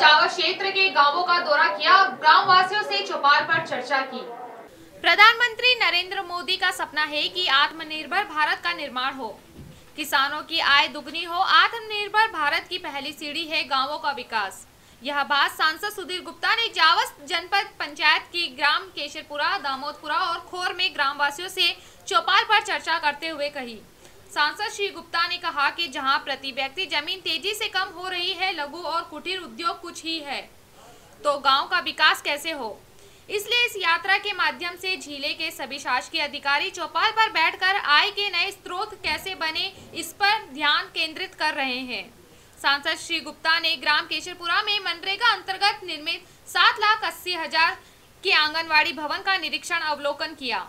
जावा क्षेत्र के गांवों का दौरा किया, ग्रामवासियों से चौपाल पर चर्चा की। प्रधानमंत्री नरेंद्र मोदी का सपना है कि आत्मनिर्भर भारत का निर्माण हो, किसानों की आय दुगनी हो। आत्मनिर्भर भारत की पहली सीढ़ी है गांवों का विकास। यह बात सांसद सुधीर गुप्ता ने जावस जनपद पंचायत की ग्राम केशरपुरा, दामोदपुरा और खोर में ग्रामवासियों से चौपाल पर चर्चा करते हुए कही। सांसद श्री गुप्ता ने कहा कि जहां प्रति व्यक्ति जमीन तेजी से कम हो रही है, लघु और कुटीर उद्योग कुछ ही है, तो गाँव का विकास कैसे हो। इसलिए इस यात्रा के माध्यम से जिले के सभी शासकीय अधिकारी चौपाल पर बैठकर आय के नए स्रोत कैसे बने, इस पर ध्यान केंद्रित कर रहे हैं। सांसद श्री गुप्ता ने ग्राम केशरपुरा में मनरेगा अंतर्गत निर्मित 7,80,000 के आंगनवाड़ी भवन का निरीक्षण अवलोकन किया।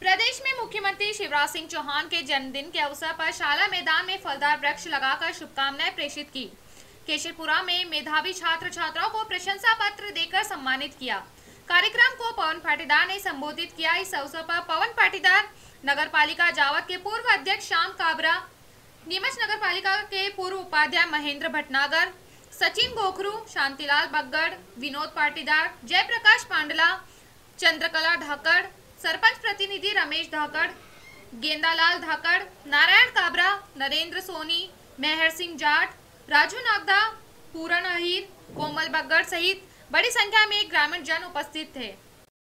प्रदेश में मुख्यमंत्री शिवराज सिंह चौहान के जन्मदिन के अवसर पर शाला मैदान में फलदार वृक्ष लगाकर शुभकामनाएं प्रेषित की। केशरपुरा में मेधावी छात्र छात्राओं को प्रशंसा पत्र देकर सम्मानित किया। कार्यक्रम को पवन पाटीदार ने संबोधित किया। इस अवसर पर पवन पाटीदार, नगरपालिका जावत के पूर्व अध्यक्ष श्याम काबरा, नीमच नगरपालिका के पूर्व उपाध्यक्ष महेंद्र भटनागर, सचिन गोखरु, शांतिलाल बगड़, विनोद पाटीदार, जयप्रकाश पांडला, चंद्रकला ढाकड़, सरपंच प्रतिनिधि रमेश ढाकड़, गेंदालाल धाकड़, नारायण काबरा, नरेंद्र सोनी, मेहर सिंह जाट, राजू नागड़ा, पूरन अहिर, कोमल बागड़ सहित बड़ी संख्या में ग्रामीण जन उपस्थित थे।